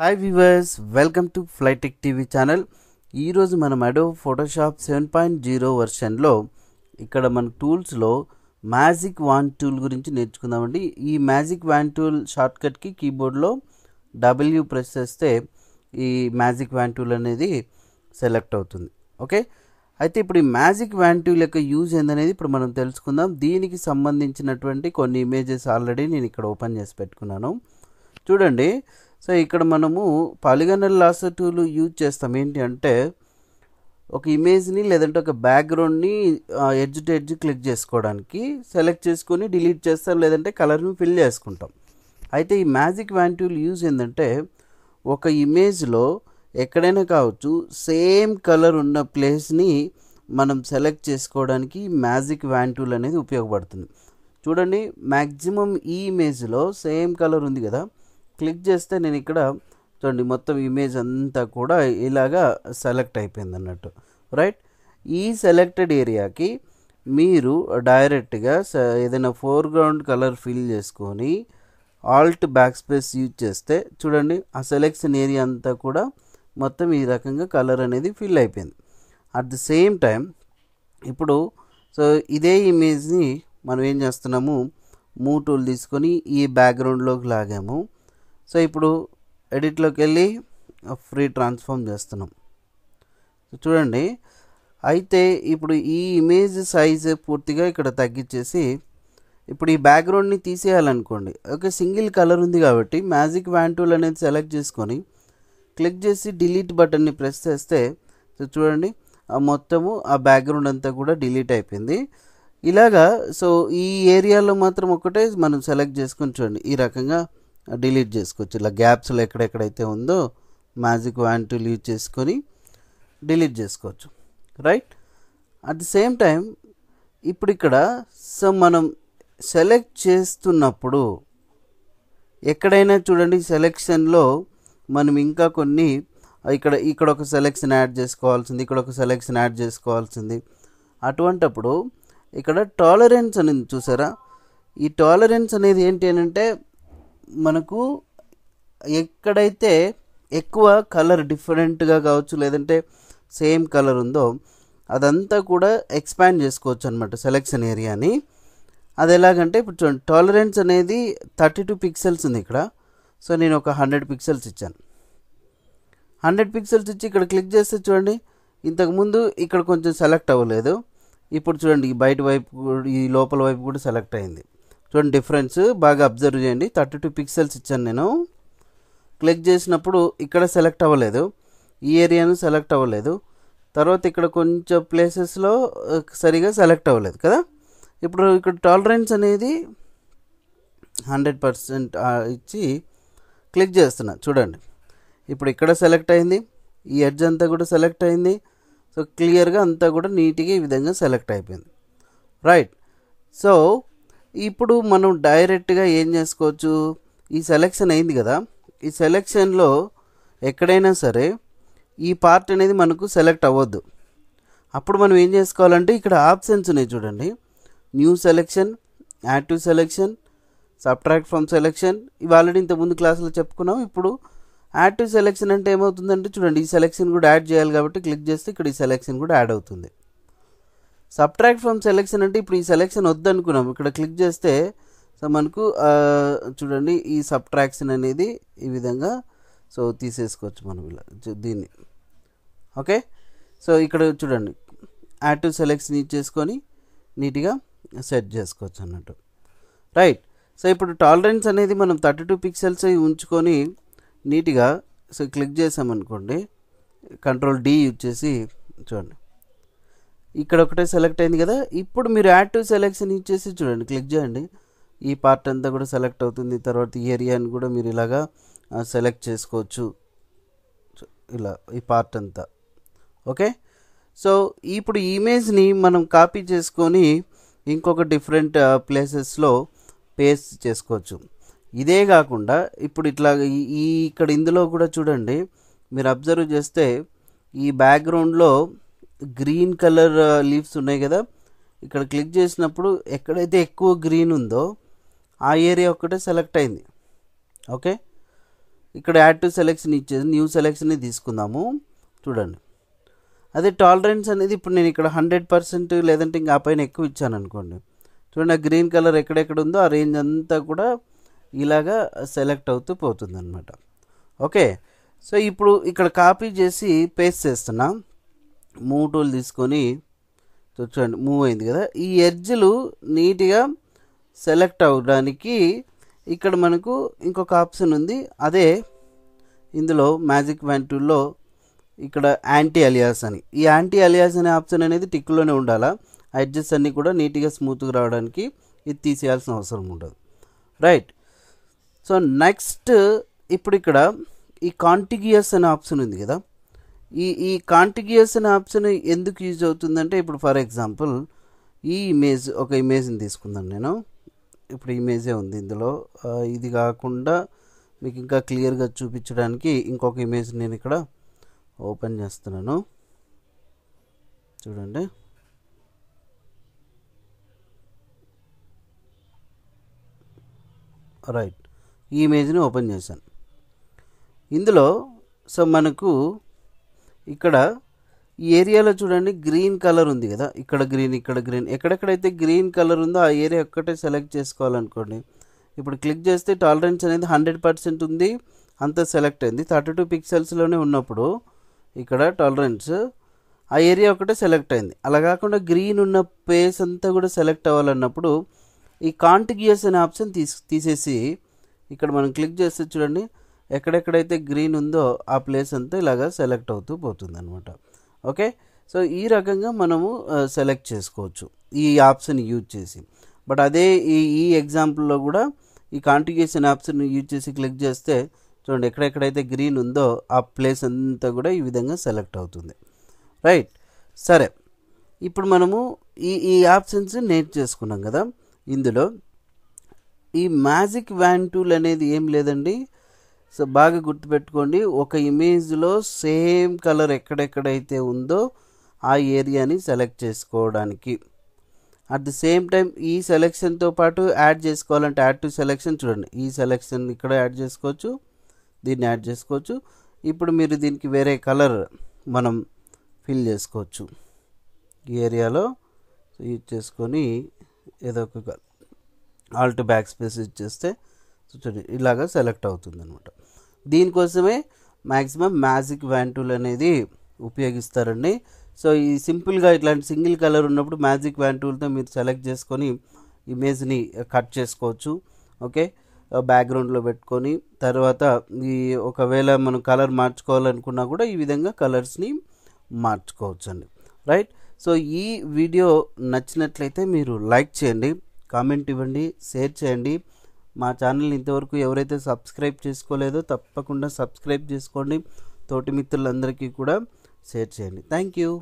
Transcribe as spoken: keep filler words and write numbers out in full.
Hi viewers, welcome to FlyTechTv channel. ee roju manam Adobe Photoshop seven point zero version lo ikkada man tools lo magic wand tool gurinchi nerchukundamandi. ee magic wand tool shortcut ki keyboard lo W press chesthe ee magic wand tool anedi select avutundi. Okay, aithe ippudu ee magic wand tool yokka use endanedi ippudu manam telusukundam. Deeniki sambandhinchinatuvanti konni images already nenu ikkada open chesi pettukunnanu chudandi. So ఇక్కడ మనము పాలిగనల్ లాసర్ tool use చేస్తాం. ఏంటి అంటే ఒక ఇమేజ్ని లేదంటే ఒక బ్యాక్గ్రౌండ్ని ఎడ్జ్ టు ఎడ్జ్ క్లిక్ చేసుకోవడానికి సెలెక్ట్ చేసుకొని డిలీట్ చేస్తాం, లేదంటే కలర్ని ఫిల్ చేసుకుంటాం. అయితే ఈ మ్యాజిక్ వ్యాన్ టూల్ యూజ్ ఏంటంటే ఒక ఇమేజ్లో ఎక్కడైనా కావచ్చు, సేమ్ కలర్ ఉన్న ప్లేస్ని మనం సెలెక్ట్ చేసుకోవడానికి మ్యాజిక్ వ్యాన్ టూల్ అనేది ఉపయోగపడుతుంది. చూడండి, మ్యాక్సిమం ఈ ఇమేజ్లో సేమ్ కలర్ ఉంది కదా, క్లిక్ చేస్తే నేను ఇక్కడ చూడండి మొత్తం ఇమేజ్ అంతా కూడా ఇలాగా సెలెక్ట్ అయిపోయింది అన్నట్టు. రైట్, ఈ సెలెక్టెడ్ ఏరియాకి మీరు డైరెక్ట్గా ఏదైనా ఫోర్గ్రౌండ్ కలర్ ఫిల్ చేసుకొని ఆల్ట్ బ్యాక్ స్పేస్ యూజ్ చేస్తే చూడండి ఆ సెలెక్షన్ ఏరియా అంతా కూడా మొత్తం ఈ రకంగా కలర్ అనేది ఫిల్ అయిపోయింది. అట్ ది సేమ్ టైం ఇప్పుడు సో ఇదే ఇమేజ్ని మనం ఏం చేస్తున్నాము, మూవ్ టూల్ తీసుకొని ఈ బ్యాక్గ్రౌండ్లోకి లాగాము. సో ఇప్పుడు ఎడిట్లోకి వెళ్ళి ఫ్రీ ట్రాన్స్ఫార్మ్ చేస్తున్నాం. చూడండి, అయితే ఇప్పుడు ఈ ఇమేజ్ సైజ్ పూర్తిగా ఇక్కడ తగ్గించేసి ఇప్పుడు ఈ బ్యాక్గ్రౌండ్ని తీసేయాలనుకోండి. ఓకే, సింగిల్ కలర్ ఉంది కాబట్టి మ్యాజిక్ వ్యాన్ టూల్ అనేది సెలెక్ట్ చేసుకొని క్లిక్ చేసి డిలీట్ బటన్ని ప్రెస్ చేస్తే చూడండి ఆ మొత్తము ఆ బ్యాక్గ్రౌండ్ అంతా కూడా డిలీట్ అయిపోయింది ఇలాగా. సో ఈ ఏరియాలో మాత్రం ఒకటే మనం సెలెక్ట్ చేసుకొని చూడండి ఈ రకంగా డిలీట్ చేసుకోవచ్చు. ఇలా గ్యాప్స్లో ఎక్కడెక్కడైతే ఉందో మ్యాజిక్ వ్యాన్ టూల్ యూజ్ చేసుకొని డిలీట్ చేసుకోవచ్చు. Right, at the same time ఇప్పుడు ఇక్కడ సో మనం సెలెక్ట్ చేస్తున్నప్పుడు ఎక్కడైనా చూడండి సెలెక్షన్లో మనం ఇంకా కొన్ని ఇక్కడ ఇక్కడ ఒక సెలెక్షన్ యాడ్ చేసుకోవాల్సింది, ఇక్కడ ఒక సెలెక్షన్ యాడ్ చేసుకోవాల్సింది. అటువంటప్పుడు ఇక్కడ టాలరెన్స్ అనేది చూసారా, ఈ టాలరెన్స్ అనేది ఏంటి అంటే మనకు ఎక్కడైతే ఎక్కువ కలర్ డిఫరెంట్గా కావచ్చు, లేదంటే సేమ్ కలర్ ఉందో అదంతా కూడా ఎక్స్పాండ్ చేసుకోవచ్చు అనమాట సెలెక్షన్ ఏరియాని. అది ఎలాగంటే ఇప్పుడు చూడండి టాలరెన్స్ అనేది థర్టీ టూ పిక్సెల్స్ ఉంది ఇక్కడ. సో నేను ఒక హండ్రెడ్ పిక్సెల్స్ ఇచ్చాను. హండ్రెడ్ పిక్సెల్స్ ఇచ్చి ఇక్కడ క్లిక్ చేస్తే చూడండి ఇంతకుముందు ఇక్కడ కొంచెం సెలెక్ట్ అవ్వలేదు, ఇప్పుడు చూడండి ఈ బయట వైపు ఈ లోపల వైపు కూడా సెలెక్ట్ అయింది. చూడండి డిఫరెన్స్ బాగా అబ్జర్వ్ చేయండి. థర్టీ టూ పిక్సెల్స్ ఇచ్చాను నేను, క్లిక్ చేసినప్పుడు ఇక్కడ సెలెక్ట్ అవ్వలేదు, ఈ ఏరియాను సెలెక్ట్ అవ్వలేదు, తర్వాత ఇక్కడ కొంచెం ప్లేసెస్లో సరిగా సెలెక్ట్ అవ్వలేదు కదా. ఇప్పుడు ఇక్కడ టాలరెన్స్ అనేది హండ్రెడ్ పర్సెంట్ ఇచ్చి క్లిక్ చేస్తున్నా చూడండి ఇప్పుడు ఇక్కడ సెలెక్ట్ అయింది, ఈ ఎడ్జ్ అంతా కూడా సెలెక్ట్ అయింది. సో క్లియర్గా అంతా కూడా నీట్గా ఈ విధంగా సెలెక్ట్ అయిపోయింది. రైట్, సో ఇప్పుడు మనం డైరెక్ట్గా ఏం చేసుకోవచ్చు, ఈ సెలెక్షన్ అయింది కదా, ఈ సెలెక్షన్లో ఎక్కడైనా సరే ఈ పార్ట్ అనేది మనకు సెలెక్ట్ అవ్వద్దు. అప్పుడు మనం ఏం చేసుకోవాలంటే ఇక్కడ ఆప్షన్స్ ఉన్నాయి చూడండి, new selection, add to selection, subtract from selection. ఇవి ఆల్రెడీ ఇంతకుముందు క్లాసులో చెప్పుకున్నాం. ఇప్పుడు యాడ్ టు సెలెక్షన్ అంటే ఏమవుతుందంటే చూడండి ఈ సెలెక్షన్ కూడా యాడ్ చేయాలి కాబట్టి క్లిక్ చేస్తే ఇక్కడ ఈ సెలెక్షన్ కూడా యాడ్ అవుతుంది. సబ్ట్రాక్ట్ ఫ్రమ్ సెలెక్షన్ అంటే ఇప్పుడు ఈ సెలెక్షన్ వద్దనుకున్నాం, ఇక్కడ క్లిక్ చేస్తే సో మనకు చూడండి ఈ సబ్ట్రాక్షన్ అనేది ఈ విధంగా సో తీసేసుకోవచ్చు మనం ఇలా దీన్ని. ఓకే, సో ఇక్కడ చూడండి యాడ్ టు సెలెక్షన్ ఇచ్చేసుకొని నీట్గా సెట్ చేసుకోవచ్చు అన్నట్టు. రైట్, సో ఇప్పుడు టాలరెన్స్ అనేది మనం థర్టీ టూ పిక్సెల్స్ ఉంచుకొని నీట్గా సో క్లిక్ చేసామనుకోండి, కంట్రోల్ డి యూజ్ చేసి చూడండి ఇక్కడ ఒకటే సెలెక్ట్ అయింది కదా. ఇప్పుడు మీరు యాడ్ టు సెలెక్షన్ ఇచ్చేసి చూడండి క్లిక్ చేయండి ఈ పార్ట్ అంతా కూడా సెలెక్ట్ అవుతుంది. తర్వాత ఈ ఏరియాని కూడా మీరు ఇలాగా సెలెక్ట్ చేసుకోవచ్చు ఇలా ఈ పార్ట్ అంతా. ఓకే, సో ఇప్పుడు ఈ ఇమేజ్ని మనం కాపీ చేసుకొని ఇంకొక డిఫరెంట్ ప్లేసెస్లో పేస్ట్ చేసుకోవచ్చు. ఇదే కాకుండా ఇప్పుడు ఇట్లా ఈ ఇక్కడ ఇందులో కూడా చూడండి మీరు అబ్జర్వ్ చేస్తే ఈ బ్యాక్గ్రౌండ్లో గ్రీన్ కలర్ లీవ్స్ ఉన్నాయి కదా, ఇక్కడ క్లిక్ చేసినప్పుడు ఎక్కడైతే ఎక్కువ గ్రీన్ ఉందో ఆ ఏరియా ఒక్కటే సెలెక్ట్ అయింది. ఓకే, ఇక్కడ యాడ్ టు సెలెక్షన్ ఇచ్చేసి న్యూ సెలెక్షన్ని తీసుకుందాము. చూడండి అదే టాలరెన్స్ అనేది ఇప్పుడు నేను ఇక్కడ హండ్రెడ్ పర్సెంట్ లేదంటే ఇంకా ఆ పైన ఎక్కువ ఇచ్చాను అనుకోండి. చూడండి ఆ గ్రీన్ కలర్ ఎక్కడెక్కడ ఉందో ఆ రేంజ్ అంతా కూడా ఇలాగా సెలెక్ట్ అవుతూ పోతుంది అనమాట. ఓకే, సో ఇప్పుడు ఇక్కడ కాపీ చేసి పేస్ట్ చేస్తున్నా. మూవ్ టూల్ తీసుకొని చూడండి మూవ్ అయింది కదా. ఈ ఎడ్జ్లు నీట్గా సెలెక్ట్ అవ్వడానికి ఇక్కడ మనకు ఇంకొక ఆప్షన్ ఉంది. అదే ఇందులో మ్యాజిక్ వ్యాన్ టూల్లో ఇక్కడ యాంటీ అలియాస్ అని, ఈ యాంటీ అలియాస్ అనే ఆప్షన్ అనేది టిక్లోనే ఉండాలా. ఎడ్జెస్ అన్నీ కూడా నీట్గా స్మూత్గా రావడానికి ఇది తీసేయాల్సిన అవసరం ఉండదు. రైట్, సో నెక్స్ట్ ఇప్పుడు ఇక్కడ ఈ కాంటిగ్యూయస్ అనే ఆప్షన్ ఉంది కదా. ఈ ఈ కాంటిగ్యూయస్ అనే ఆప్షన్ ఎందుకు యూజ్ అవుతుందంటే, ఇప్పుడు ఫర్ ఎగ్జాంపుల్ ఈ ఇమేజ్ ఒక ఇమేజ్ని తీసుకుందాను నేను. ఇప్పుడు ఇమేజే ఉంది ఇందులో. ఇది కాకుండా మీకు ఇంకా క్లియర్గా చూపించడానికి ఇంకొక ఇమేజ్ నేను ఇక్కడ ఓపెన్ చేస్తున్నాను. చూడండి రైట్, ఈ ఇమేజ్ని ఓపెన్ చేశాను. ఇందులో సో మనకు ఇక్కడ ఈ ఏరియాలో చూడండి గ్రీన్ కలర్ ఉంది కదా, ఇక్కడ గ్రీన్ ఇక్కడ గ్రీన్, ఎక్కడెక్కడైతే గ్రీన్ కలర్ ఉందో ఆ ఏరియా ఒక్కటే సెలెక్ట్ చేసుకోవాలనుకోండి. ఇప్పుడు క్లిక్ చేస్తే టాలరెన్స్ అనేది హండ్రెడ్ పర్సెంట్ ఉంది, అంతా సెలెక్ట్ అయింది. థర్టీ టూ పిక్సెల్స్లోనే ఉన్నప్పుడు ఇక్కడ టాలరెన్స్ ఆ ఏరియా ఒకటే సెలెక్ట్ అయింది. అలా కాకుండా గ్రీన్ ఉన్న ప్లేస్ అంతా కూడా సెలెక్ట్ అవ్వాలన్నప్పుడు ఈ కాంటిగ్యూయస్ అనే ఆప్షన్ తీసి తీసేసి ఇక్కడ మనం క్లిక్ చేస్తే చూడండి ఎక్కడెక్కడైతే గ్రీన్ ఉందో ఆ ప్లేస్ అంతా ఇలాగా సెలెక్ట్ అవుతూ పోతుంది అనమాట. ఓకే, సో ఈ రకంగా మనము సెలెక్ట్ చేసుకోవచ్చు ఈ ఆప్షన్ యూజ్ చేసి. బట్ అదే ఈ ఈ ఎగ్జాంపుల్లో కూడా ఈ కాంటిగ్యూయస్ అనే ఆప్షన్ యూజ్ చేసి క్లిక్ చేస్తే చూడండి ఎక్కడెక్కడైతే గ్రీన్ ఉందో ఆ ప్లేస్ అంతా కూడా ఈ విధంగా సెలెక్ట్ అవుతుంది. రైట్, సరే ఇప్పుడు మనము ఈ ఈ ఆప్షన్స్ నేర్చేసుకున్నాం కదా. ఇందులో ఈ మ్యాజిక్ వ్యాన్ టూల్ అనేది ఏం లేదండి, సో బాగా గుర్తుపెట్టుకోండి. ఒక ఇమేజ్లో సేమ్ కలర్ ఎక్కడెక్కడైతే ఉందో ఆ ఏరియాని సెలెక్ట్ చేసుకోవడానికి, అట్ ది సేమ్ టైం ఈ సెలెక్షన్తో పాటు యాడ్ చేసుకోవాలంటే యాడ్ టు సెలెక్షన్ చూడండి, ఈ సెలెక్షన్ ఇక్కడ యాడ్ చేసుకోవచ్చు, దీన్ని యాడ్ చేసుకోవచ్చు. ఇప్పుడు మీరు దీనికి వేరే కలర్ మనం ఫిల్ చేసుకోవచ్చు ఈ ఏరియాలో యూజ్ చేసుకొని. ఏదో ఒక ఆల్ట్ బ్యాక్ స్పేస్ యూజ్ చేస్తే చూడండి ఇలాగా సెలెక్ట్ అవుతుంది అనమాట. దీనికోసమే మ్యాక్సిమం మ్యాజిక్ వ్యాన్ టూల్ అనేది ఉపయోగిస్తారండి. సో ఈ సింపుల్గా ఇట్లాంటి సింగిల్ కలర్ ఉన్నప్పుడు మ్యాజిక్ వ్యాన్ టూల్తో మీరు సెలెక్ట్ చేసుకొని ఇమేజ్ని కట్ చేసుకోవచ్చు. ఓకే, బ్యాక్గ్రౌండ్లో పెట్టుకొని తర్వాత ఈ ఒకవేళ మనం కలర్ మార్చుకోవాలనుకున్నా కూడా ఈ విధంగా కలర్స్ని మార్చుకోవచ్చు అండి. రైట్, సో ఈ వీడియో నచ్చినట్లయితే మీరు లైక్ చేయండి, కామెంట్ ఇవ్వండి, షేర్ చేయండి. మా ఛానల్ని ఇంతవరకు ఎవరైతే సబ్స్క్రైబ్ చేసుకోలేదో తప్పకుండా సబ్స్క్రైబ్ చేసుకోండి. తోటి మిత్రులందరికీ కూడా షేర్ చేయండి. Thank you.